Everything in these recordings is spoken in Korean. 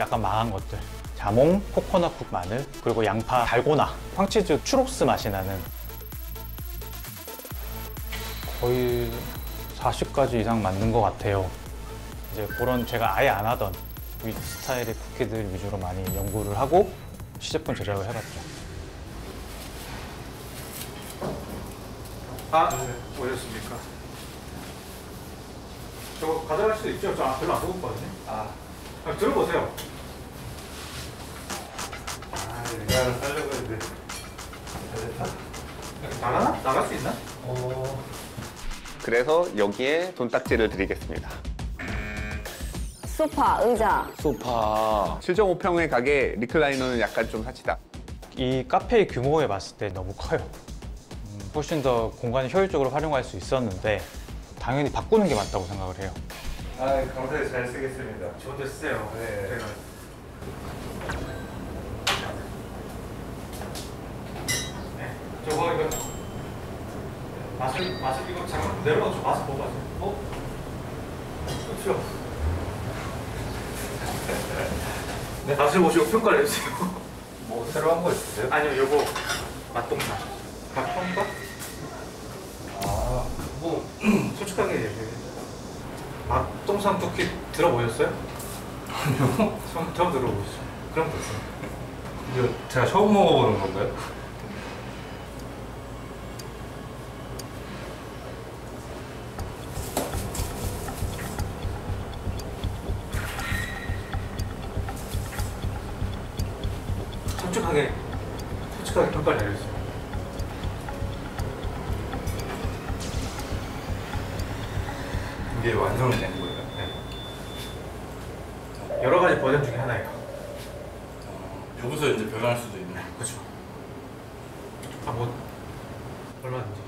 약간 망한 것들, 자몽, 코코넛국 마늘, 그리고 양파 달고나, 황치즈 추록스 맛이 나는 거의 40가지 이상 만든 것 같아요. 이제 그런 제가 아예 안 하던 윗 스타일의 쿠키들 위주로 많이 연구를 하고 시제품 제작을 해봤죠. 아, 네, 오셨습니까? 저거 가져갈 수도 있죠? 저 별로 안 먹었거든요. 아, 들어보세요. 아, 내가 살려고 했는데 잘됐다. 나가나? 나갈 수 있나? 그래서 여기에 돈딱지를 드리겠습니다. 소파, 의자. 소파. 7.5평의 가게 리클라이너는 약간 좀 사치다. 이 카페의 규모에 봤을 때 너무 커요. 훨씬 더 공간을 효율적으로 활용할 수 있었는데 당연히 바꾸는 게 맞다고 생각을 해요. 아, 감사히 잘 쓰겠습니다. 저 혼자 쓰세요. 네. 제가. 네, 저거 이거 마실 이거 잠깐 내려가서 마실 먹어봐요. 어? 그렇죠. 네, 마실 보시고 평가를 해주세요. 뭐 새로 한 거 있으세요? 아니요, 요거 맛동산. 맛동산? 솔직하게 얘기해요. 맛동산 쿠키 들어보셨어요? 아니요. 처음 들어보시죠. 그럼 됐어요. 이거 제가 처음 먹어보는 건가요? 솔직하게 평가를 해주세요. 이게 완성이 된 거예요. 네. 여러 가지 버전 중에 하나예요. 여기서 이제 변할 수도 있네. 그렇죠. 아, 뭐 얼마든지.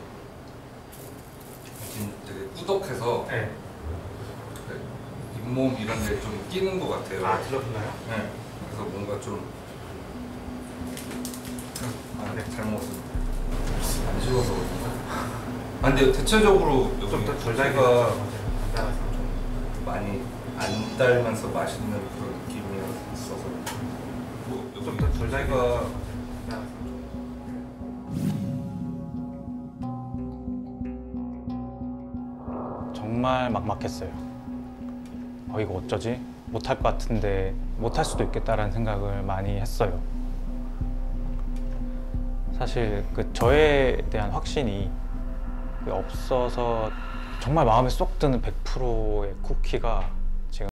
지금 되게 꾸덕해서 네. 잇몸 이런 데 좀 끼는 것 같아요. 아, 드셨나요? 네. 그래서 뭔가 좀 아, 네. 잘 먹었습니다. 안 식어서 아, 근데 대체적으로 좀 더 덜 달기가 좀 많이 안 달면서 맛있는 그런 느낌이었어서 뭐 좀 더 덜 달기가 정말 막막했어요. 이거 어쩌지? 못할 것 같은데 못할 수도 있겠다라는 생각을 많이 했어요. 사실 그 저에 대한 확신이 없어서 정말 마음에 쏙 드는 100%의 쿠키가